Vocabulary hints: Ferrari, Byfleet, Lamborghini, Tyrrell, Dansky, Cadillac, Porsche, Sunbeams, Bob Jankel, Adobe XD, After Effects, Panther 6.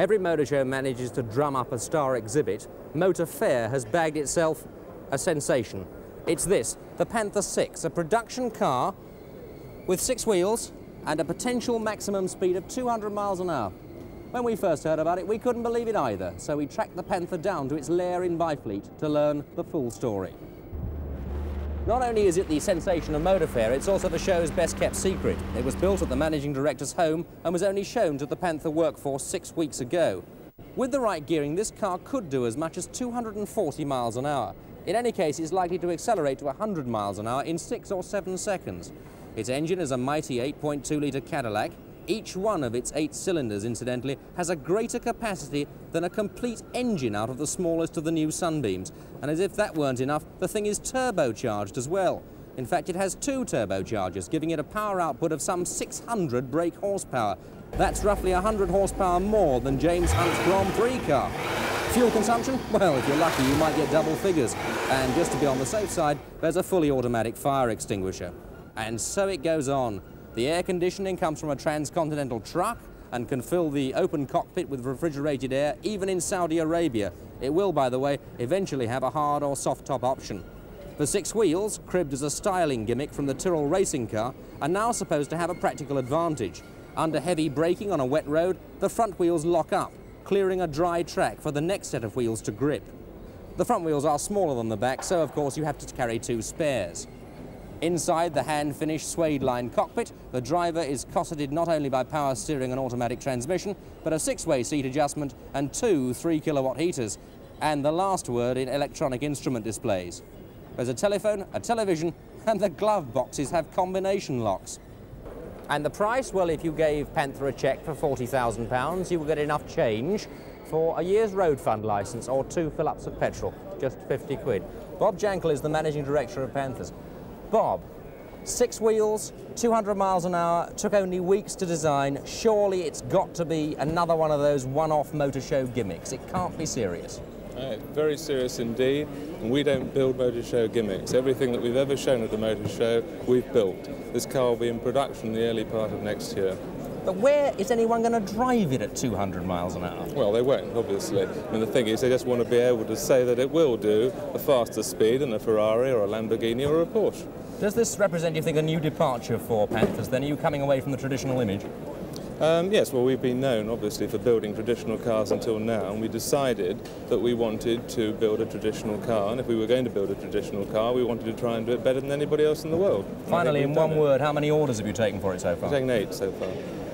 every motor show manages to drum up a star exhibit, Motor Fair has bagged itself a sensation. It's this, the Panther 6, a production car with 6 wheels and a potential maximum speed of 200 miles an hour. When we first heard about it, we couldn't believe it either, so we tracked the Panther down to its lair in Byfleet to learn the full story. Not only is it the sensation of Motor Fair, it's also the show's best-kept secret. It was built at the managing director's home and was only shown to the Panther workforce 6 weeks ago. With the right gearing, this car could do as much as 240 miles an hour. In any case, it's likely to accelerate to 100 miles an hour in 6 or 7 seconds. Its engine is a mighty 8.2-litre Cadillac. Each one of its 8 cylinders, incidentally, has a greater capacity than a complete engine out of the smallest of the new Sunbeams. And as if that weren't enough, the thing is turbocharged as well. In fact, it has 2 turbochargers, giving it a power output of some 600 brake horsepower. That's roughly 100 horsepower more than James Hunt's Grand Prix car. Fuel consumption? Well, if you're lucky, you might get double figures. And just to be on the safe side, there's a fully automatic fire extinguisher. And so it goes on. The air conditioning comes from a transcontinental truck and can fill the open cockpit with refrigerated air, even in Saudi Arabia. It will, by the way, eventually have a hard or soft top option. The 6 wheels, cribbed as a styling gimmick from the Tyrrell racing car, are now supposed to have a practical advantage. Under heavy braking on a wet road, the front wheels lock up, clearing a dry track for the next set of wheels to grip. The front wheels are smaller than the back, so of course you have to carry 2 spares. Inside the hand-finished suede-lined cockpit, the driver is cosseted not only by power steering and automatic transmission, but a 6-way seat adjustment and 2 3-kilowatt heaters, and the last word in electronic instrument displays. There's a telephone, a television, and the glove boxes have combination locks. And the price? Well, if you gave Panther a cheque for £40,000, you will get enough change for a year's road fund licence or 2 fill-ups of petrol, just 50 quid. Bob Jankel is the managing director of Panthers. Bob, 6 wheels, 200 miles an hour, took only weeks to design. Surely it's got to be another one of those one-off motor show gimmicks. It can't be serious. Very serious indeed, and we don't build motor show gimmicks. Everything that we've ever shown at the motor show, we've built. This car will be in production in the early part of next year. But where is anyone going to drive it at 200 miles an hour? Well, they won't, obviously. I mean, the thing is, they just want to be able to say that it will do a faster speed than a Ferrari or a Lamborghini or a Porsche. Does this represent, you think, a new departure for Panthers? Then are you coming away from the traditional image? Yes, well, we've been known, obviously, for building traditional cars until now, and we decided that we wanted to build a traditional car, and if we were going to build a traditional car, we wanted to try and do it better than anybody else in the world. Finally, in one word, how many orders have you taken for it so far? We've taken 8 so far.